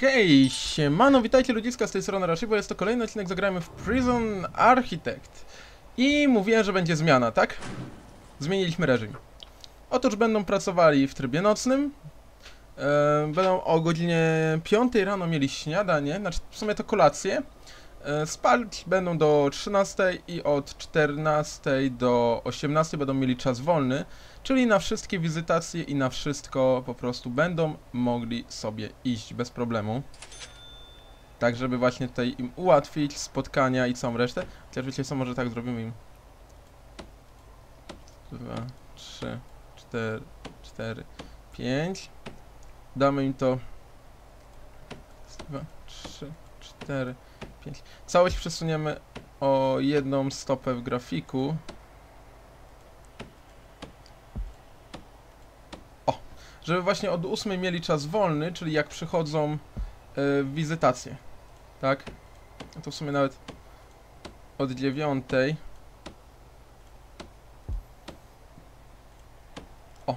Hej, siemano, witajcie ludziska, z tej strony Rashibo, jest to kolejny odcinek, zagrajmy w Prison Architect. I mówiłem, że będzie zmiana, tak? Zmieniliśmy reżim. Otóż będą pracowali w trybie nocnym. Będą o godzinie 5 rano mieli śniadanie, znaczy w sumie to kolację. Spać będą do 13 i od 14 do 18 będą mieli czas wolny, czyli na wszystkie wizytacje i na wszystko po prostu będą mogli sobie iść bez problemu. Tak, żeby właśnie tutaj im ułatwić spotkania i całą resztę. Chociaż wiecie co, może tak zrobimy im. 2, 3, 4, 4, 5. Damy im to. 2, 3, 4... 5. Całość przesuniemy o jedną stopę w grafiku. O! Żeby właśnie od 8 mieli czas wolny, czyli jak przychodzą wizytacje. Tak? No to w sumie nawet od 9. O!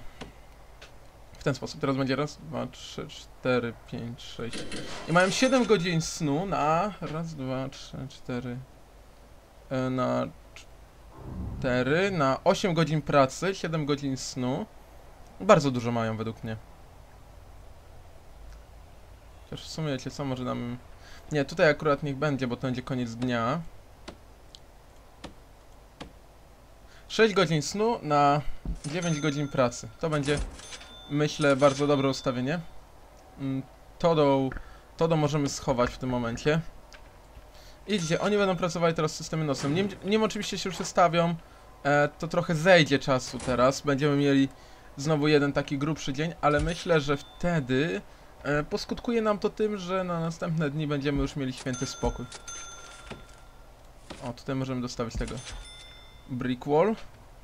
W ten sposób. Teraz będzie raz, 2, 3, 4, 5, 6. I mają 7 godzin snu na raz, 2, 3, 4. Na 4, na 8 godzin pracy, 7 godzin snu. Bardzo dużo mają według mnie. Chociaż w sumie wiecie co, może dam... Nie, tutaj akurat niech będzie, bo to będzie koniec dnia. 6 godzin snu na 9 godzin pracy. To będzie... Myślę, bardzo dobre ustawienie. To możemy schować w tym momencie. I widzicie, oni będą pracowali teraz systemem nocnym. Nim oczywiście się przestawią, to trochę zejdzie czasu teraz. Będziemy mieli znowu jeden taki grubszy dzień, ale myślę, że wtedy poskutkuje nam to tym, że na następne dni będziemy już mieli święty spokój. O, tutaj możemy dostawić tego brick wall.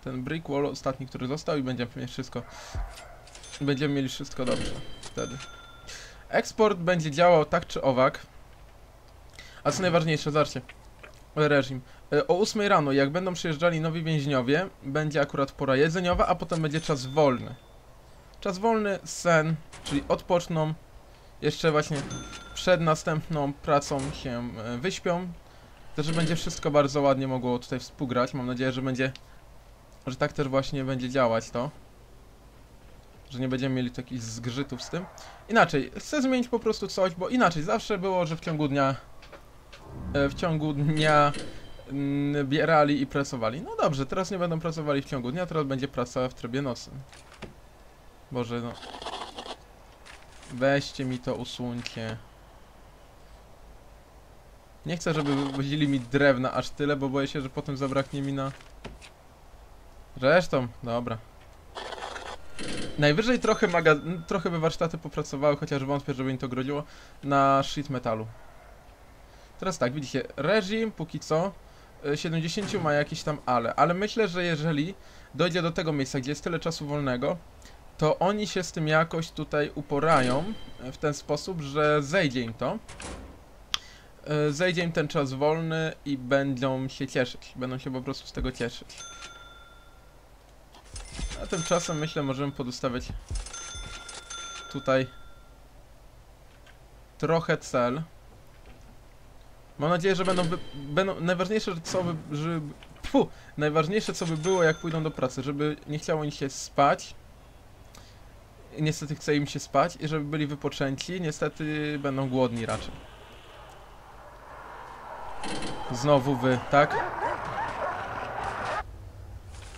Ten brick wall ostatni, który został i będziemy mieć wszystko... Będziemy mieli wszystko dobrze wtedy. Eksport będzie działał tak czy owak. A co najważniejsze, zobaczcie. Reżim. O 8 rano, jak będą przyjeżdżali nowi więźniowie, będzie akurat pora jedzeniowa, a potem będzie czas wolny. Czas wolny, sen, czyli odpoczną. Jeszcze właśnie przed następną pracą się wyśpią. Też będzie wszystko bardzo ładnie mogło tutaj współgrać. Mam nadzieję, że będzie, że tak też właśnie będzie działać to. Że nie będziemy mieli takich zgrzytów z tym. Inaczej, chcę zmienić po prostu coś, bo inaczej zawsze było, że w ciągu dnia bierali i pracowali. No dobrze, teraz nie będą pracowali w ciągu dnia, teraz będzie praca w trybie nocnym. Boże, no. Weźcie mi to, usuńcie. Nie chcę, żeby wywozili mi drewna aż tyle, bo boję się, że potem zabraknie mi na... Zresztą, dobra. Najwyżej trochę by warsztaty popracowały, chociaż wątpię, żeby im to groziło, na sheet metalu. Teraz tak, widzicie, reżim póki co 70 ma jakieś tam ale myślę, że jeżeli dojdzie do tego miejsca, gdzie jest tyle czasu wolnego, to oni się z tym jakoś tutaj uporają w ten sposób, że zejdzie im to. Zejdzie im ten czas wolny i będą się cieszyć, będą się po prostu z tego cieszyć. A tymczasem myślę, możemy podostawiać tutaj trochę cel. Mam nadzieję, że będą najważniejsze, co by było, jak pójdą do pracy, żeby nie chciało im się spać. Niestety chce im się spać i żeby byli wypoczęci. Niestety będą głodni raczej. Znowu wy, tak?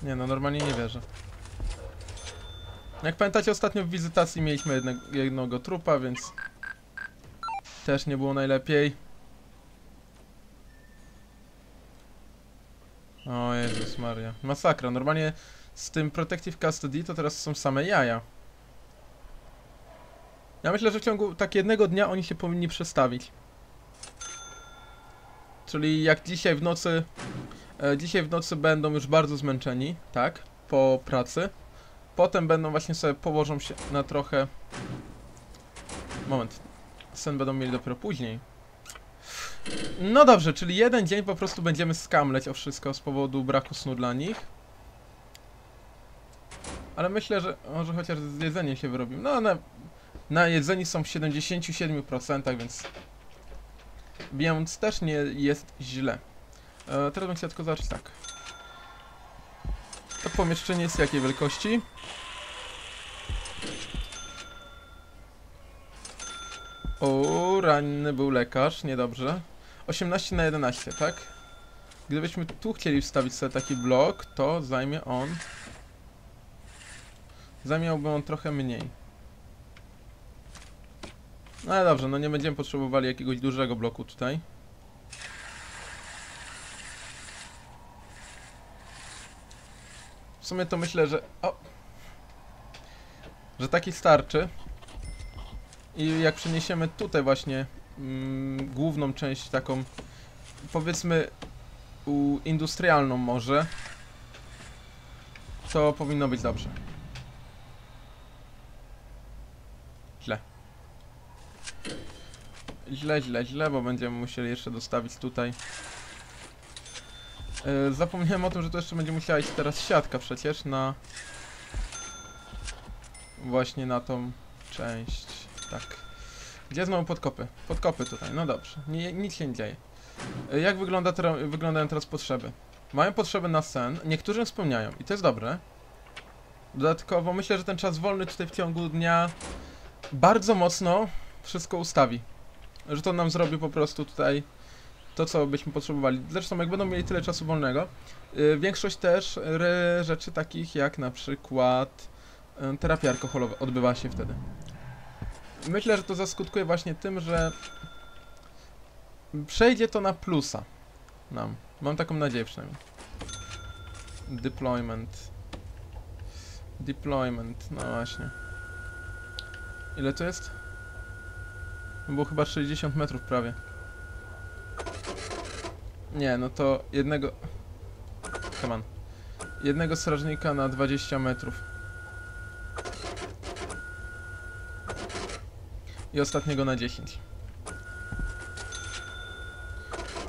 Nie no, normalnie nie wierzę. Jak pamiętacie, ostatnio w wizytacji mieliśmy jednego trupa, więc też nie było najlepiej. O Jezus Maria, masakra, normalnie z tym Protective Custody to teraz są same jaja. Ja myślę, że w ciągu tak jednego dnia oni się powinni przestawić. Czyli jak dzisiaj w nocy, będą już bardzo zmęczeni, tak, po pracy. Potem będą właśnie sobie, położą się na trochę... Moment. Sen będą mieli dopiero później. No dobrze, czyli jeden dzień po prostu będziemy skamleć o wszystko z powodu braku snu dla nich. Ale myślę, że może chociaż z jedzeniem się wyrobimy. No, najedzeni są w 77%, więc też nie jest źle. Teraz bym chciał tylko zobaczyć tak. To pomieszczenie jest jakiej wielkości? O, ranny był lekarz, niedobrze. 18 na 11, tak? Gdybyśmy tu chcieli wstawić sobie taki blok, to zajmie on... Zajmiałby on trochę mniej. No ale dobrze, no nie będziemy potrzebowali jakiegoś dużego bloku tutaj. W sumie to myślę, że... O! Że taki starczy. I jak przeniesiemy tutaj właśnie główną część taką, powiedzmy, industrialną może, to powinno być dobrze. Źle. Źle, bo będziemy musieli jeszcze dostawić tutaj. Zapomniałem o tym, że tu jeszcze będzie musiała iść teraz siatka przecież na... Właśnie na tą część. Tak. Gdzie znowu podkopy? Podkopy tutaj, no dobrze. Nic się nie dzieje. Jak wyglądają teraz potrzeby? Mają potrzeby na sen. Niektórym spełniają i to jest dobre. Dodatkowo myślę, że ten czas wolny tutaj w ciągu dnia bardzo mocno wszystko ustawi. Że to nam zrobi po prostu tutaj to, co byśmy potrzebowali. Zresztą jak będą mieli tyle czasu wolnego, większość też rzeczy takich jak na przykład terapia alkoholowa odbywa się wtedy. Myślę, że to zaskutkuje właśnie tym, że przejdzie to na plusa nam. Mam taką nadzieję przynajmniej. Deployment. Deployment, no właśnie. Ile to jest? Było chyba 60 metrów prawie. Nie, no to jednego... Come on. Jednego strażnika na 20 metrów. I ostatniego na 10.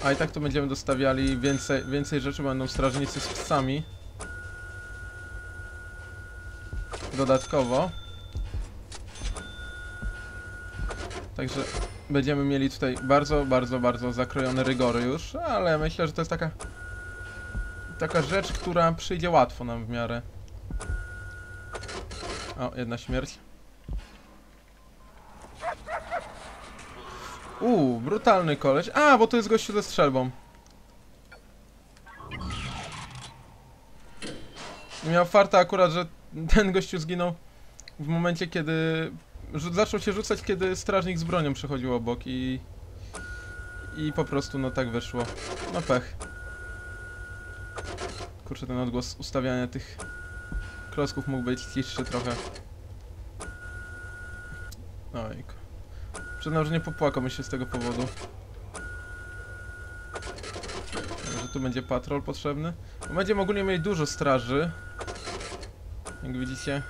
A i tak to będziemy dostawiali więcej rzeczy, będą strażnicy z psami. Dodatkowo. Także będziemy mieli tutaj bardzo zakrojone rygory już, ale myślę, że to jest taka rzecz, która przyjdzie łatwo nam w miarę. O, jedna śmierć. Brutalny koleś. A, bo to jest gościu ze strzelbą. Miał farta akurat, że ten gościu zginął w momencie, kiedy... Zaczął się rzucać, kiedy strażnik z bronią przechodził obok i po prostu no tak wyszło. No pech. Kurczę, ten odgłos ustawiania tych klocków mógł być ciszszy trochę. Ojku. Przyznam, że nie popłakam się z tego powodu. Może tu będzie patrol potrzebny. Będziemy ogólnie mieli dużo straży. Jak widzicie.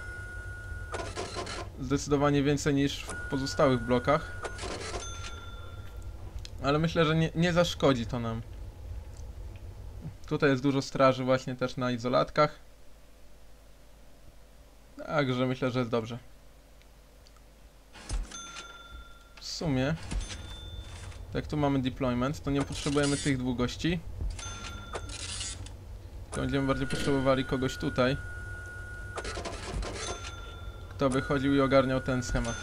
Zdecydowanie więcej niż w pozostałych blokach. Ale myślę, że nie zaszkodzi to nam. Tutaj jest dużo straży właśnie też na izolatkach. Także myślę, że jest dobrze. W sumie, tak tu mamy deployment, to nie potrzebujemy tych dwóch gości. Tylko będziemy bardziej potrzebowali kogoś tutaj. Kto by chodził i ogarniał ten schemat.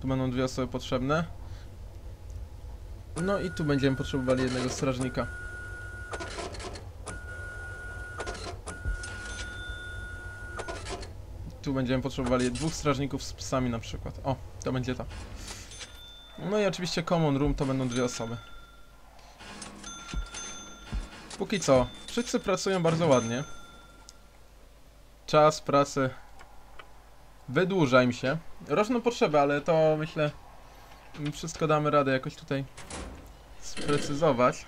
Tu będą dwie osoby potrzebne. No i tu będziemy potrzebowali jednego strażnika. Tu będziemy potrzebowali dwóch strażników z psami na przykład. O, to będzie to. No i oczywiście common room to będą dwie osoby. Póki co, wszyscy pracują bardzo ładnie. Czas pracy wydłuża im się. Roczną potrzebę, ale to myślę, wszystko damy radę jakoś tutaj sprecyzować.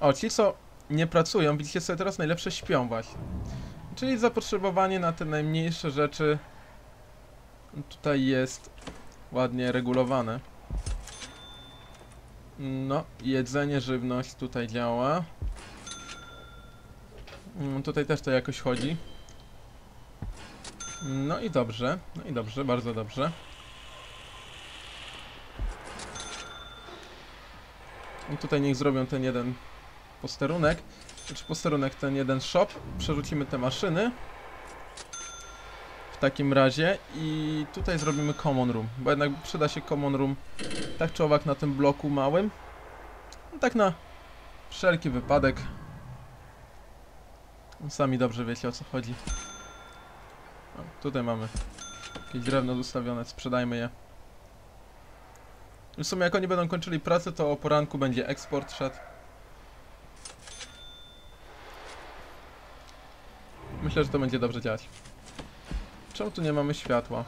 O, ci co nie pracują, widzicie sobie teraz najlepsze śpią właśnie. Czyli zapotrzebowanie na te najmniejsze rzeczy tutaj jest ładnie regulowane. No, jedzenie, żywność tutaj działa. Tutaj też to jakoś chodzi. No i dobrze, bardzo dobrze. I tutaj niech zrobią ten jeden posterunek, ten jeden shop. Przerzucimy te maszyny. W takim razie i tutaj zrobimy common room, bo jednak przyda się common room tak czy owak na tym bloku małym. No tak na wszelki wypadek. Sami dobrze wiecie, o co chodzi. O, tutaj mamy jakieś drewno zostawione, sprzedajmy je. W sumie jak oni będą kończyli pracę, to o poranku będzie eksport szedł. Myślę, że to będzie dobrze działać. Czemu tu nie mamy światła?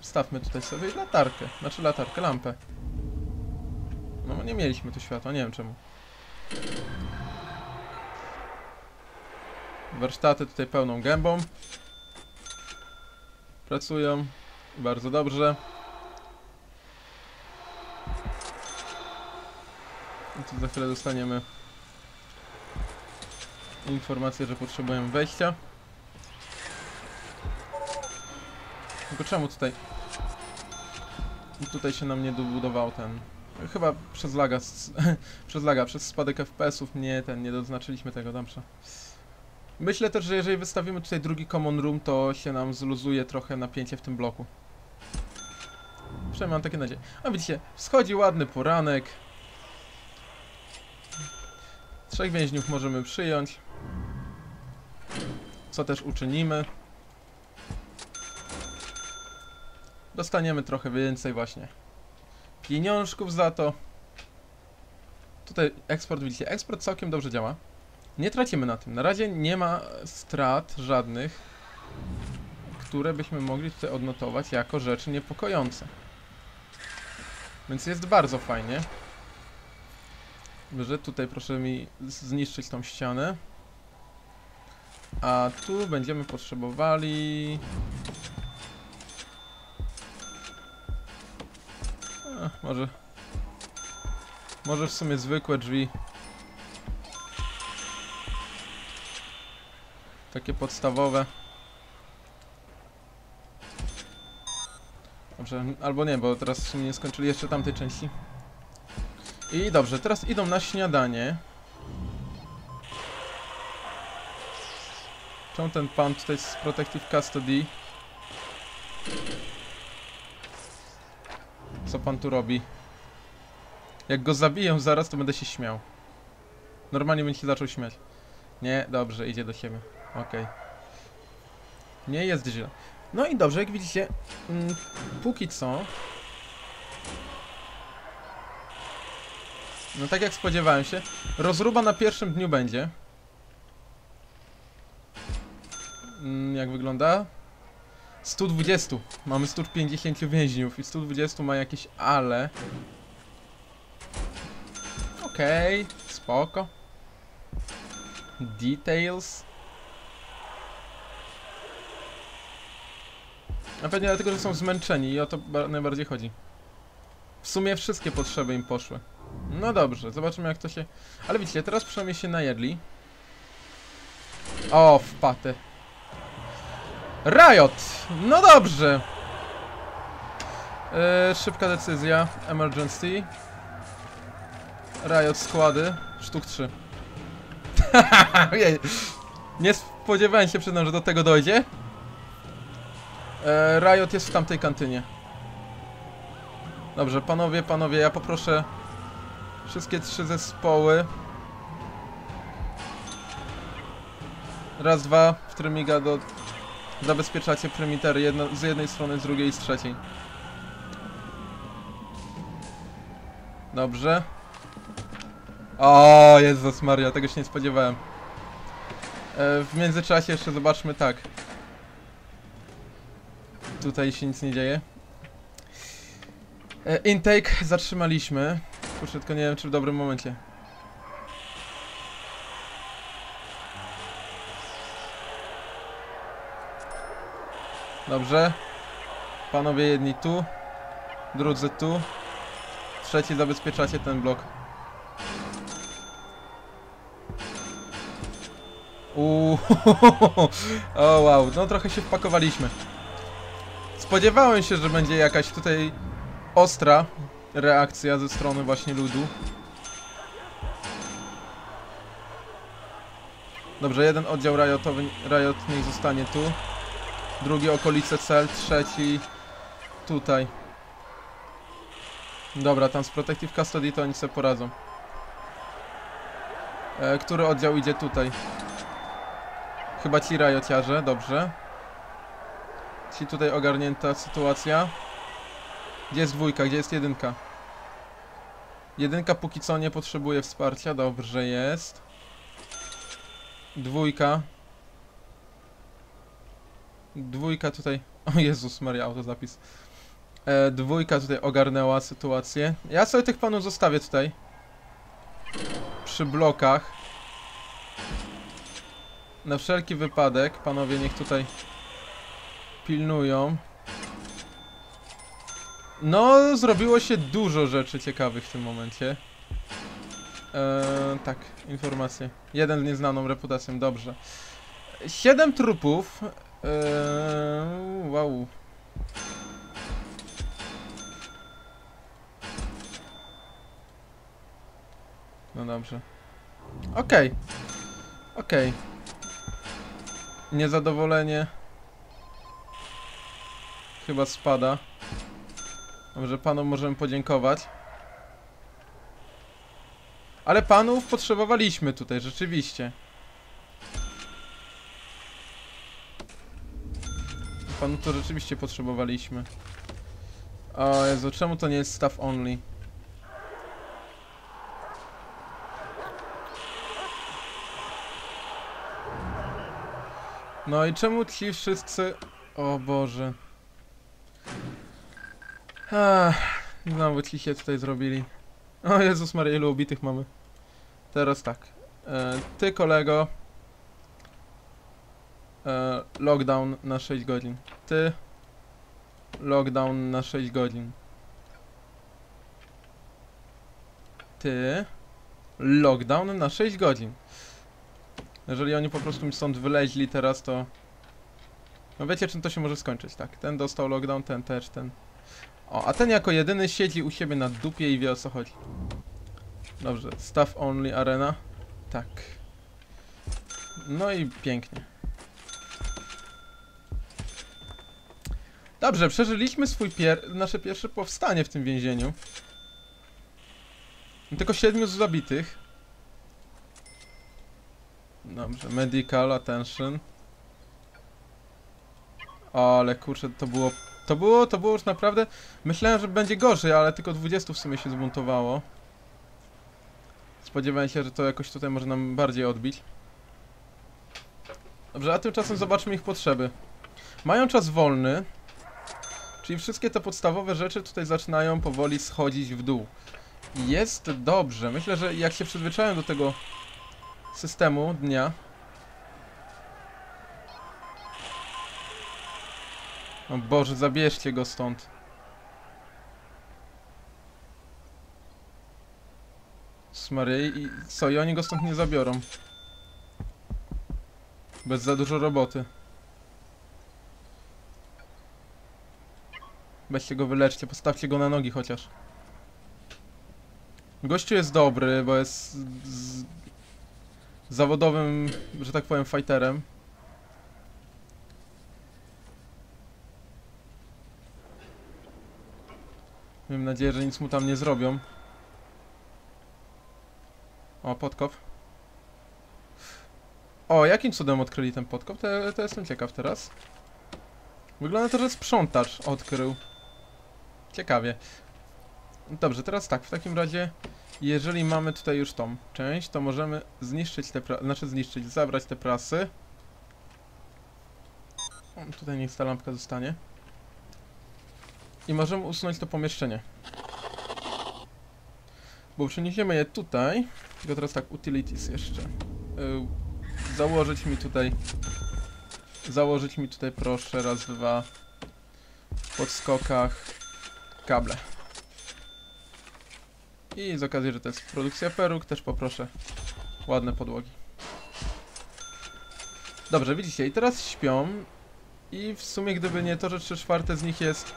Wstawmy tutaj sobie latarkę, lampę. No nie mieliśmy tu światła, nie wiem czemu. Warsztaty tutaj pełną gębą pracują, bardzo dobrze. I tu za chwilę dostaniemy informację, że potrzebujemy wejścia. Tylko czemu tutaj? I tutaj się nam nie dobudował ten... Chyba przez laga, przez spadek FPS-ów nie doznaczyliśmy tego, dobrze. Myślę też, że jeżeli wystawimy tutaj drugi common room, to się nam zluzuje trochę napięcie w tym bloku. Przynajmniej mam takie nadzieję. A widzicie, wschodzi ładny poranek. 3 więźniów możemy przyjąć. Co też uczynimy. Dostaniemy trochę więcej właśnie pieniążków za to. Tutaj eksport, widzicie, eksport całkiem dobrze działa. Nie tracimy na tym. Na razie nie ma strat żadnych, które byśmy mogli tutaj odnotować jako rzeczy niepokojące. Więc jest bardzo fajnie, że tutaj proszę mi zniszczyć tą ścianę. A tu będziemy potrzebowali... Może w sumie zwykłe drzwi. Takie podstawowe. Dobrze, albo nie, bo teraz w sumie nie skończyli jeszcze tamtej części. I dobrze, teraz idą na śniadanie. Czemu ten pan tutaj z Protective Custody? Co pan tu robi? Jak go zabiję zaraz, to będę się śmiał. Normalnie bym się zaczął śmiać. Nie, dobrze, idzie do siebie. Okej. Nie jest źle. No i dobrze, jak widzicie, póki co... No tak jak spodziewałem się, rozruba na pierwszym dniu będzie. Jak wygląda? 120. Mamy 150 więźniów i 120 ma jakieś ale. Okej, spoko. Details. A pewnie dlatego, że są zmęczeni i o to najbardziej chodzi. W sumie wszystkie potrzeby im poszły. No dobrze, zobaczymy jak to się... Ale widzicie, teraz przynajmniej się najedli. O, w patę. Riot! No dobrze! Szybka decyzja. Emergency. Riot składy. Sztuk 3. Nie spodziewałem się, przyznam, że do tego dojdzie. Riot jest w tamtej kantynie. Dobrze, panowie, ja poproszę wszystkie 3 zespoły. Raz, dwa, w trymiga do... Zabezpieczacie prymitery z jednej strony, z drugiej i z trzeciej. Dobrze. O, Jezus Maria, tego się nie spodziewałem. W międzyczasie jeszcze zobaczmy tak. Tutaj się nic nie dzieje. Intake zatrzymaliśmy. Kurczę, tylko nie wiem, czy w dobrym momencie. Dobrze. Panowie jedni tu, drudzy tu, trzeci zabezpieczacie ten blok. O wow, no trochę się wpakowaliśmy. Spodziewałem się, że będzie jakaś tutaj ostra reakcja ze strony właśnie ludu. Dobrze, jeden oddział riotowy, riot niech zostanie tu. Drugi okolice cel, trzeci tutaj. Dobra, tam z Protective Custody to oni sobie poradzą. Który oddział idzie tutaj? Chyba ci riotjarze, dobrze. Ci tutaj ogarnięta sytuacja. Gdzie jest dwójka, gdzie jest jedynka? Jedynka póki co nie potrzebuje wsparcia, dobrze jest. Dwójka. Dwójka tutaj... O Jezus Maria, autozapis. Dwójka tutaj ogarnęła sytuację. Ja sobie tych panów zostawię tutaj. Przy blokach. Na wszelki wypadek, panowie niech tutaj pilnują. No, zrobiło się dużo rzeczy ciekawych w tym momencie. Tak, informacje. Jeden z nieznaną reputacją, dobrze. 7 trupów. Wow. No dobrze. Okej. Okej. Niezadowolenie chyba spada. Dobrze, panom możemy podziękować. Ale panów potrzebowaliśmy tutaj, rzeczywiście. Panów to rzeczywiście potrzebowaliśmy. O Jezu, czemu to nie jest staff only? No i czemu ci wszyscy... O Boże. Ach, znowu ci się tutaj zrobili. O Jezus Maria, ilu ubitych mamy. Teraz tak. Ty kolego. Lockdown na 6 godzin. Ty. Lockdown na 6 godzin. Ty. Lockdown na 6 godzin. Jeżeli oni po prostu mi stąd wyleźli teraz, to... No wiecie, czym to się może skończyć, tak? Ten dostał lockdown, ten też, ten... O, a ten jako jedyny siedzi u siebie na dupie i wie, o co chodzi. Dobrze, staff only arena. Tak. No i pięknie. Dobrze, przeżyliśmy swój nasze pierwsze powstanie w tym więzieniu. Tylko 7 zabitych. Dobrze, medical attention. O, ale kurczę, to było... To było już naprawdę... Myślałem, że będzie gorzej, ale tylko 20 w sumie się zbuntowało. Spodziewałem się, że to jakoś tutaj może nam bardziej odbić. Dobrze, a tymczasem zobaczmy ich potrzeby. Mają czas wolny. Czyli wszystkie te podstawowe rzeczy tutaj zaczynają powoli schodzić w dół. Jest dobrze. Myślę, że jak się przyzwyczają do tego systemu dnia... O Boże, zabierzcie go stąd. Smaryi, co? I oni go stąd nie zabiorą. Bez za dużo roboty. Weźcie go, wyleczcie, postawcie go na nogi chociaż. Gościu jest dobry, bo jest zawodowym, że tak powiem, fighterem. Mam nadzieję, że nic mu tam nie zrobią. O, podkop. O, jakim cudem odkryli ten podkop? To jestem ciekaw teraz. Wygląda to, że sprzątacz odkrył. Ciekawie. Dobrze, teraz tak, w takim razie, jeżeli mamy tutaj już tą część, to możemy zniszczyć te prasy, znaczy zniszczyć, zabrać te prasy. O, tutaj niech ta lampka zostanie. I możemy usunąć to pomieszczenie. Bo przeniesiemy je tutaj. Tylko teraz tak, utilities jeszcze. Założyć mi tutaj. Założyć mi tutaj, proszę, raz, dwa. W podskokach. Kable. I z okazji, że to jest produkcja peruk, też poproszę ładne podłogi. Dobrze, widzicie, i teraz śpią. I w sumie gdyby nie to, że 3/4 z nich jest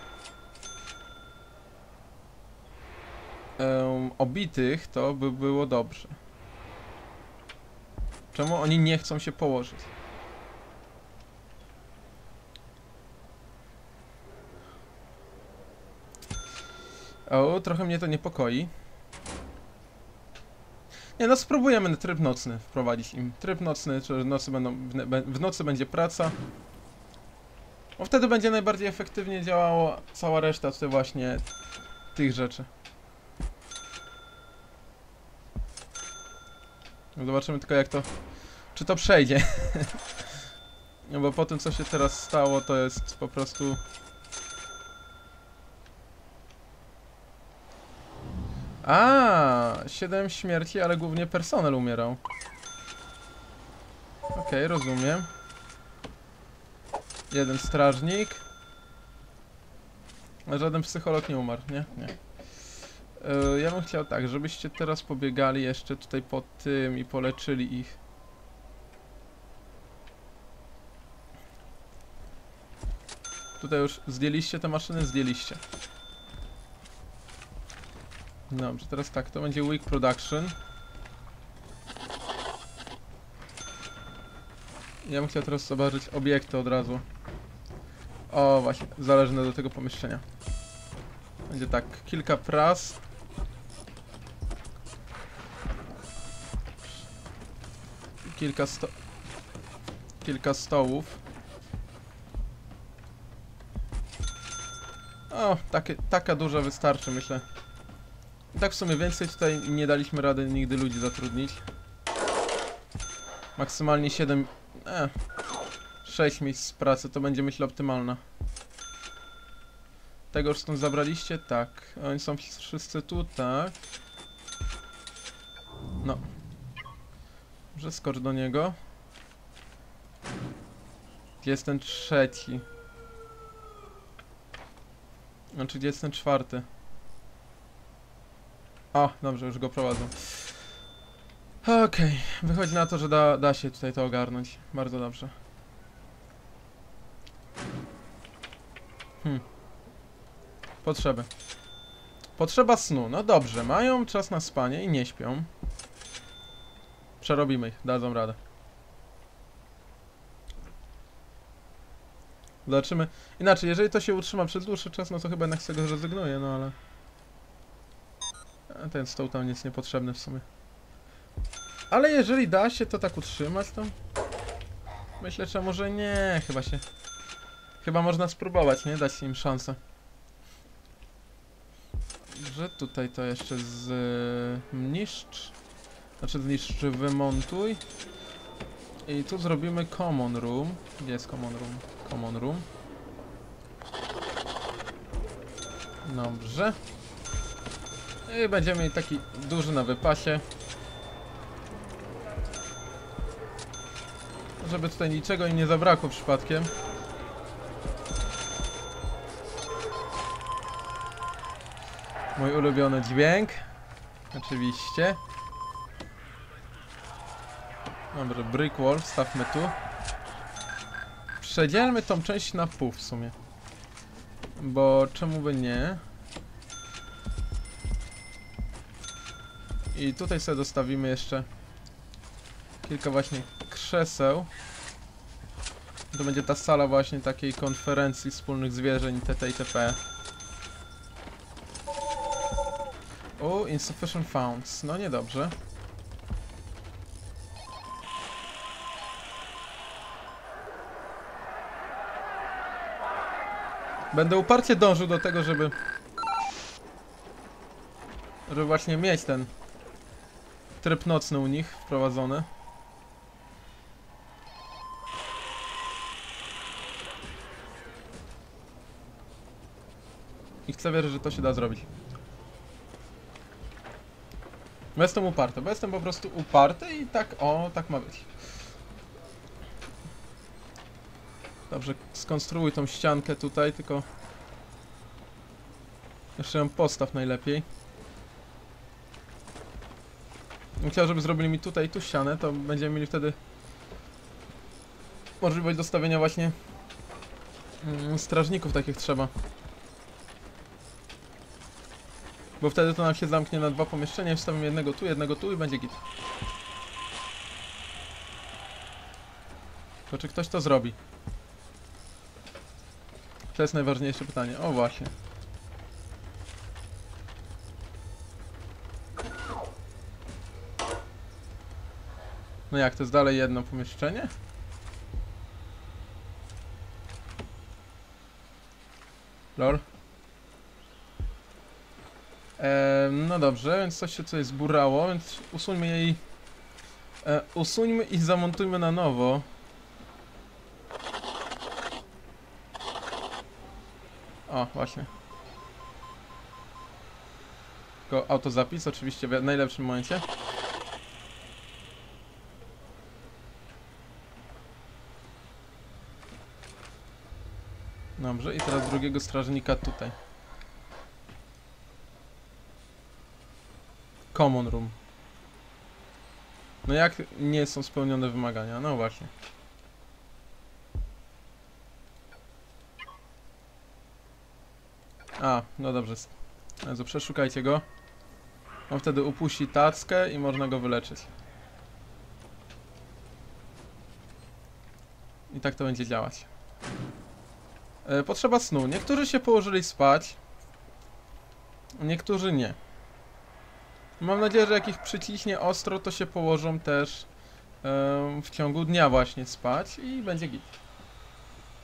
obitych, to by było dobrze. Czemu oni nie chcą się położyć? O, trochę mnie to niepokoi. Nie, no spróbujemy tryb nocny wprowadzić im. Tryb nocny, czyli w nocy będzie praca. Bo wtedy będzie najbardziej efektywnie działała cała reszta tutaj właśnie tych rzeczy. Zobaczymy tylko jak to... czy to przejdzie. No bo po tym co się teraz stało, to jest po prostu... A, 7 śmierci, ale głównie personel umierał. Okej, rozumiem. Jeden strażnik. Ale żaden psycholog nie umarł, nie? Nie. Ja bym chciał tak, żebyście teraz pobiegali jeszcze tutaj po tym i poleczyli ich. Tutaj już zdjęliście te maszyny? Zdjęliście. Dobrze, teraz tak, to będzie weak production. Ja bym chciał teraz zobaczyć obiekty od razu. O właśnie, zależne do tego pomieszczenia. Będzie tak, kilka pras. Kilka stołów. O, taka duża wystarczy, myślę. I tak w sumie więcej tutaj nie daliśmy rady nigdy ludzi zatrudnić. Maksymalnie 6 miejsc pracy, to będzie myślę optymalna. Tego już stąd zabraliście? Tak. Oni są wszyscy tu, tak. No. Może skocz do niego. Gdzie jest ten trzeci? Znaczy gdzie jest ten czwarty? O, dobrze, już go prowadzą. Okej, wychodzi na to, że da się tutaj to ogarnąć. Bardzo dobrze. Potrzeby. Potrzeba snu. No dobrze, mają czas na spanie i nie śpią. Przerobimy ich, dadzą radę. Zobaczymy. Inaczej, jeżeli to się utrzyma przez dłuższy czas, no to chyba jednak z tego zrezygnuję, no ale... A ten stół tam nic niepotrzebny w sumie. Ale jeżeli da się to tak utrzymać, to... Myślę, że może nie, chyba się... Chyba można spróbować, nie? Dać im szansę. Że tutaj to jeszcze zniszcz. Znaczy zniszcz, wymontuj. I tu zrobimy common room. Gdzie jest common room? Common room. Dobrze. I będziemy mieli taki duży na wypasie. Żeby tutaj niczego im nie zabrakło przypadkiem. Mój ulubiony dźwięk. Oczywiście. Dobra, brick wall, wstawmy tu. Przedzielmy tą część na pół w sumie. Bo czemu by nie? I tutaj sobie dostawimy jeszcze kilka właśnie krzeseł. To będzie ta sala właśnie takiej konferencji wspólnych zwierzeń TT i TP. O, insufficient funds. No niedobrze. Będę uparcie dążył do tego, żeby właśnie mieć ten tryb nocny u nich wprowadzony. I chcę wierzyć, że to się da zrobić. Bo jestem uparty, bo jestem po prostu uparty i tak, o, tak ma być. Dobrze, skonstruuj tą ściankę tutaj, tylko... Jeszcze ją postaw najlepiej. Chciałbym, żeby zrobili mi tutaj tu ścianę, to będziemy mieli wtedy... możliwość dostawienia właśnie strażników takich trzeba. Bo wtedy to nam się zamknie na dwa pomieszczenia, wstawimy jednego tu i będzie git. To czy ktoś to zrobi? To jest najważniejsze pytanie. O właśnie. No jak, to jest dalej jedno pomieszczenie? Lol. No dobrze, więc coś się tutaj zburało, więc usuńmy jej... usuńmy i zamontujmy na nowo. O, właśnie. Tylko autozapis oczywiście w najlepszym momencie. Dobrze, i teraz drugiego strażnika tutaj. Common room. No jak nie są spełnione wymagania? No właśnie. A, no dobrze. Jezu, przeszukajcie go. On wtedy upuści tackę i można go wyleczyć. I tak to będzie działać. Potrzeba snu. Niektórzy się położyli spać. Niektórzy nie. Mam nadzieję, że jak ich przyciśnie ostro, to się położą też w ciągu dnia właśnie spać i będzie git.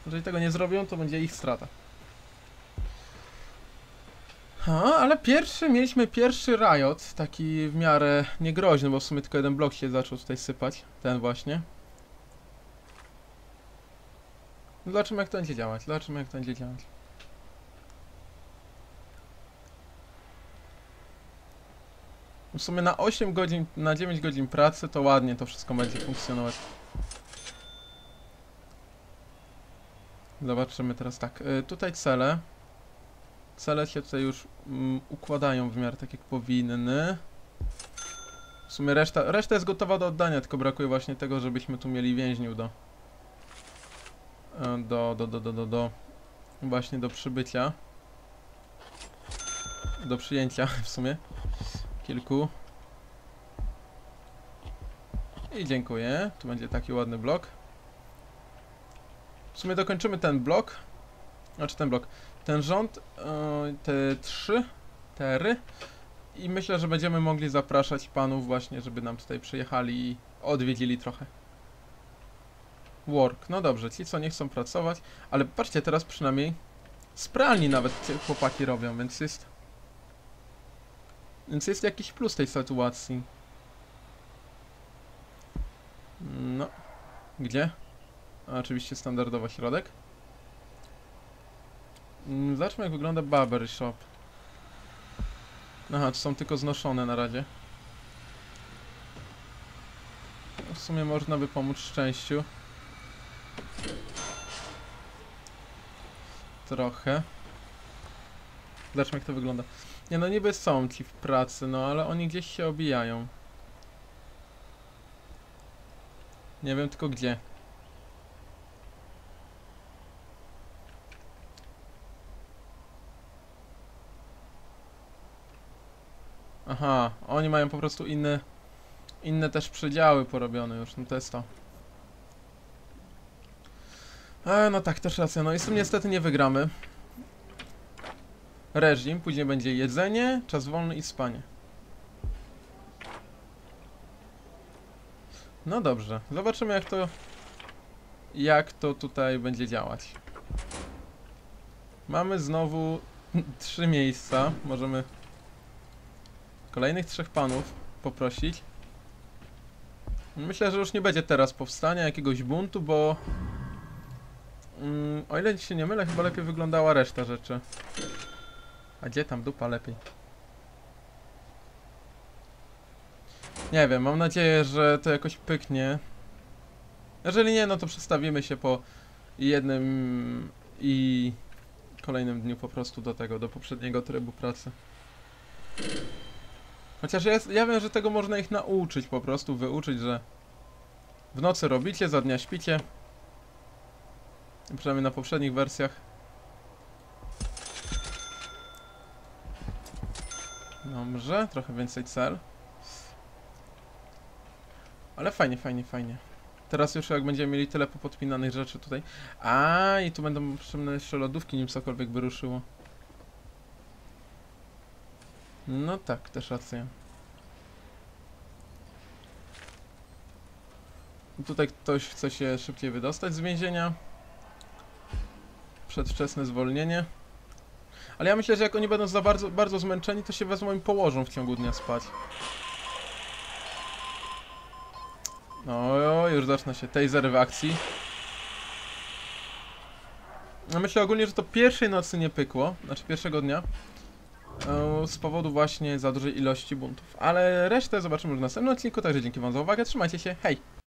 Jeżeli tego nie zrobią, to będzie ich strata. A, ale mieliśmy pierwszy riot, taki w miarę niegroźny, bo w sumie tylko jeden blok się zaczął tutaj sypać, ten właśnie. Zobaczymy jak to będzie działać, zobaczymy jak to będzie działać. W sumie na 8 godzin, na 9 godzin pracy to ładnie to wszystko będzie funkcjonować. Zobaczymy teraz tak, tutaj cele. Cele się tutaj już układają w miarę tak jak powinny. W sumie reszta jest gotowa do oddania, tylko brakuje właśnie tego, żebyśmy tu mieli więźniów właśnie do przybycia. Do przyjęcia w sumie. Kilku. I dziękuję. Tu będzie taki ładny blok. W sumie dokończymy ten blok. Znaczy ten blok. Ten rząd, te 3 tery. I myślę, że będziemy mogli zapraszać panów właśnie, żeby nam tutaj przyjechali i odwiedzili trochę. Work. No dobrze, ci co nie chcą pracować. Ale patrzcie, teraz przynajmniej z pralni nawet chłopaki robią, więc jest... Więc jest jakiś plus tej sytuacji. No. Gdzie? Oczywiście standardowo środek. Zobaczmy jak wygląda barber shop. Aha, to są tylko znoszone na razie. W sumie można by pomóc szczęściu. Trochę. Zobaczmy jak to wygląda. Nie no, niby są ci w pracy, no ale oni gdzieś się obijają. Nie wiem tylko gdzie. Aha, oni mają po prostu inne też przedziały porobione już, no to jest to. A, no tak, też racja, no i z tym niestety nie wygramy. Reżim, później będzie jedzenie, czas wolny i spanie. No dobrze, zobaczymy jak to tutaj będzie działać. Mamy znowu 3 miejsca, możemy kolejnych 3 panów poprosić. Myślę, że już nie będzie teraz powstania jakiegoś buntu, bo o ile się nie mylę, chyba lepiej wyglądała reszta rzeczy. A gdzie tam dupa lepiej? Nie wiem, mam nadzieję, że to jakoś pyknie. Jeżeli nie, no to przestawimy się po jednym i kolejnym dniu po prostu do poprzedniego trybu pracy. Chociaż ja wiem, że tego można ich nauczyć, po prostu wyuczyć, że w nocy robicie, za dnia śpicie. Przynajmniej na poprzednich wersjach. Dobrze, trochę więcej cel. Ale fajnie, fajnie, fajnie. Teraz już jak będziemy mieli tyle popodpinanych rzeczy tutaj. A i tu będą potrzebne jeszcze lodówki, nim cokolwiek by ruszyło. No tak, też rację. Tutaj ktoś chce się szybciej wydostać z więzienia. Przedwczesne zwolnienie. Ale ja myślę, że jak oni będą za bardzo zmęczeni, to się wezmą i położą w ciągu dnia spać. No, już zaczyna się taser w akcji. No myślę ogólnie, że to pierwszej nocy nie pykło, znaczy pierwszego dnia. Z powodu właśnie za dużej ilości buntów. Ale resztę zobaczymy już w następnym odcinku, także dzięki wam za uwagę, trzymajcie się, hej!